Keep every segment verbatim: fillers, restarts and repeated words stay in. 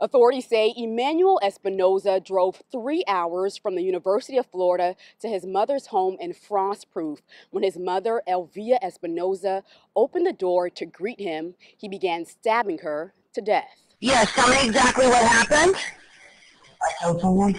Authorities say Emmanuel Espinoza drove three hours from the University of Florida to his mother's home in Frostproof. When his mother, Elvia Espinoza, opened the door to greet him, he began stabbing her to death. Yes, tell me exactly what happened. I killed someone.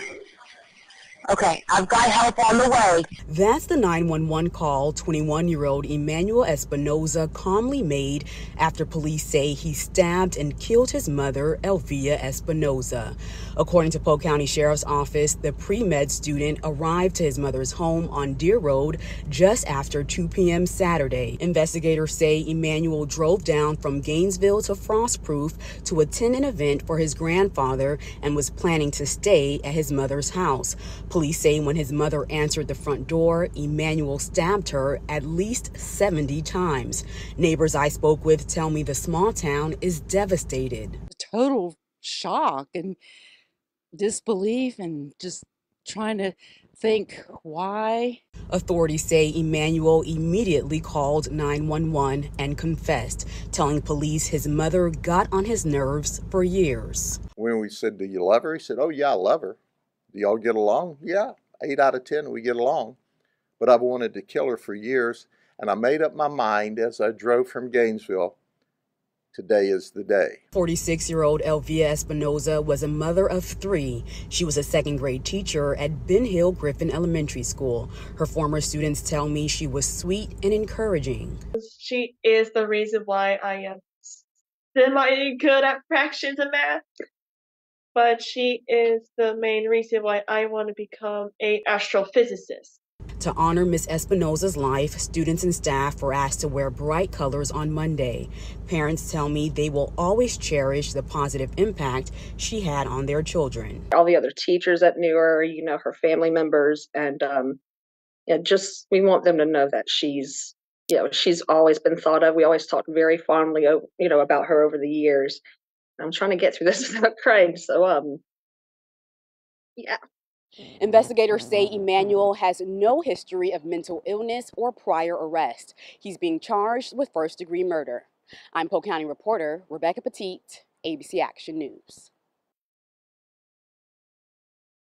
Okay, I've got help on the way. That's the nine one one call twenty-one-year-old Emmanuel Espinoza calmly made after police say he stabbed and killed his mother, Elvia Espinoza. According to Polk County Sheriff's Office, the pre-med student arrived to his mother's home on Deer Road just after two p m Saturday. Investigators say Emmanuel drove down from Gainesville to Frostproof to attend an event for his grandfather and was planning to stay at his mother's house. Police say when his mother answered the front door, Emmanuel stabbed her at least seventy times. Neighbors I spoke with tell me the small town is devastated. Total shock and disbelief and just trying to think why. Authorities say Emmanuel immediately called nine one one and confessed, telling police his mother got on his nerves for years. When we said, "Do you love her?" he said, "Oh yeah, I love her. Do y'all get along?" "Yeah, eight out of ten, we get along. But I've wanted to kill her for years, and I made up my mind as I drove from Gainesville. Today is the day." forty-six-year-old Elvia Espinoza was a mother of three. She was a second-grade teacher at Ben Hill Griffin Elementary School. Her former students tell me she was sweet and encouraging. She is the reason why I am semi-good at fractions and math. But she is the main reason why I want to become an astrophysicist. To honor Miz Espinoza's life, students and staff were asked to wear bright colors on Monday. Parents tell me they will always cherish the positive impact she had on their children. All the other teachers that knew her, you know, her family members, and um, yeah, just we want them to know that she's, you know, she's always been thought of. We always talked very fondly, you know, about her over the years. I'm trying to get through this without crying, so, um, yeah. Investigators say Emmanuel has no history of mental illness or prior arrest. He's being charged with first-degree murder. I'm Polk County reporter Rebecca Petit, A B C Action News.